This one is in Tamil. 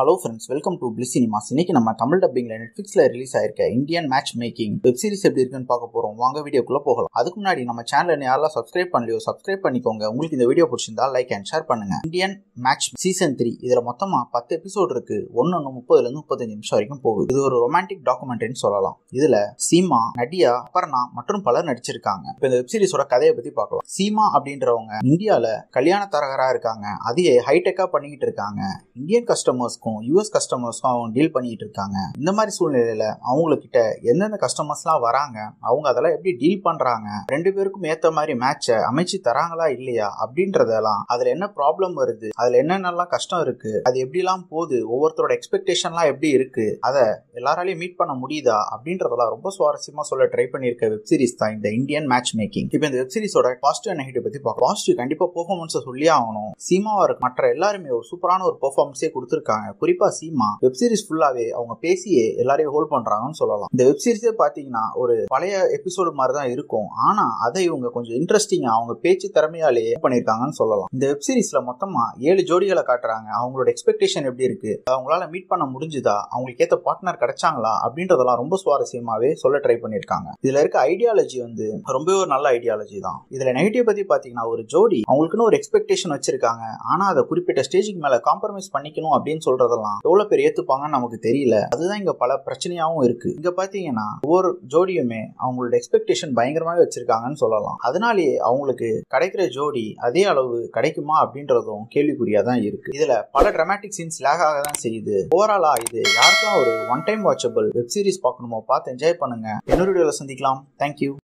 Hello friends, welcome to Bliss Cinemas. Today we are Tamil dubbing la Netflix la release aayirka Indian Matchmaking web series eppadi irukku nu paaka porom vaanga video ku pogalam. Adukku munadi nama channel la yaala subscribe pannaliyo subscribe pannikonga. Ungalku indha video pidichirundha like and share pannunga. Indian Match season 3 idhula mottama 10 episode irukku. 1:30 la irundhu 35 nimisham varaikum pogudu. Idhu oru romantic documentary nu solalam. Idhula Seema, Nadia, Aparna matrum palar nadichirukanga. Ipo indha web series oda kadhaiya pathi paakalam. Seema abindravanga India la kalyana tharagara irukanga. Adhiye high tech pannittu irukanga. Indian customers US customers deal பண்ணிட்டு இருக்காங்க. இந்த மாதிரி சூழ்நிலையில அவங்க கிட்ட என்னென்ன கஸ்டமர்ஸ்லாம் வராங்க, அவங்க அதெல்லாம் எப்படி டீல் பண்றாங்க, ரெண்டு பேருக்கும் ஏத்த மாதிரி மேட்ச் அமைச்சு தராங்களா இல்லையா அப்படின்றதெல்லாம், அதுல என்ன ப்ராப்ளம் வருது, அதுல என்னென்ன கஷ்டம் இருக்கு, அது எப்படிலாம் போகுது, ஒவ்வொருத்தரோட எக்ஸ்பெக்டேஷன்லாம் எப்படி இருக்கு, அதை எல்லாராலையும் மீட் பண்ண முடியுதா அப்படின்றதெல்லாம் ரொம்ப சுவாரஸ்யமா சொல்ல ட்ரை பண்ணியிருக்க வெப் சீரிஸ் தான் இந்த இந்தியன் மேட்ச் மேக்கிங். இப்போ இந்த வெப் சீரிஸோட பாசிட்டிவ் நெகட்டிவ் பத்தி பார்க்கலாம். பாசிட்டிவ் கண்டிப்பா பெர்ஃபார்மன்ஸை சொல்லி ஆகணும். சீமாவா இருக்கு மற்ற எல்லாருமே ஒரு சூப்பரான ஒரு பெர்ஃபார்மன்ஸே கொடுத்திருக்காங்க. குறிப்பா சீமா வெப் சீரிஸ் ஃபுல்லாவே அவங்க பேசியே எல்லாரையும் ஹோல்ட் பண்றாங்கன்னு சொல்லலாம். இந்த வெப் சீரிஸே பாத்தீங்கன்னா ஒரு பழைய எபிசோடு மாதிரி தான் இருக்கும். ஆனா அதை இவங்க கொஞ்சம் இன்ட்ரெஸ்டிங்கா அவங்க பேச்சு திறமையாலேயே பண்ணிருக்காங்கன்னு சொல்லலாம். இந்த வெப் சீரிஸ்ல மொத்தமா 7 ஜோடிகளை காட்டுறாங்க. அவங்களோட எக்ஸ்பெக்டேஷன் எப்படி இருக்கு, அவங்களால மீட் பண்ண முடிஞ்சுதா, அவங்களுக்கு ஏத்த பார்ட்னர் கிடைச்சாங்களா அப்படின்றதெல்லாம் ரொம்ப சுவாரஸ்யமாவே சொல்ல ட்ரை பண்ணிருக்காங்க. இதுல இருக்க ஐடியாலஜி வந்து ரொம்ப ஒரு நல்ல ஐடியாலஜி தான். இதுல நெகட்டிவ் பத்தி பாத்தீங்கன்னா ஒரு ஜோடி அவங்களுக்குன்னு ஒரு எக்ஸ்பெக்டேஷன் வச்சிருக்காங்க. ஆனா அதை குறிப்பிட்ட ஸ்டேஜுக்கு மேல காம்ப்ரமைஸ் பண்ணிக்கணும் அப்படின்னு சொல்றதெல்லாம் எவ்வளவு பேர் ஏத்துப்பாங்கன்னு நமக்கு தெரியல. அதுதான் இங்க பல பிரச்சனையாவும் இருக்கு. இங்க பாத்தீங்கன்னா ஒவ்வொரு ஜோடியுமே அவங்களோட எக்ஸ்பெக்டேஷன் பயங்கரமாவே வச்சிருக்காங்கன்னு சொல்லலாம். அதனாலேயே அவங்களுக்கு கிடைக்கிற ஜோடி அதே அளவு கிடைக்குமா அப்படின்றதும் கேள்விக்குறியா தான் இருக்கு. இதுல பல டிராமாட்டிக் சீன்ஸ் லேக் ஆக தான் செய்யுது. ஓவராலா இது யாருக்கும் ஒரு one time watchable web series பார்க்கணுமோ பார்த்து என்ஜாய் பண்ணுங்க. என்னோட வீடியோல சந்திக்கலாம். தேங்க்யூ.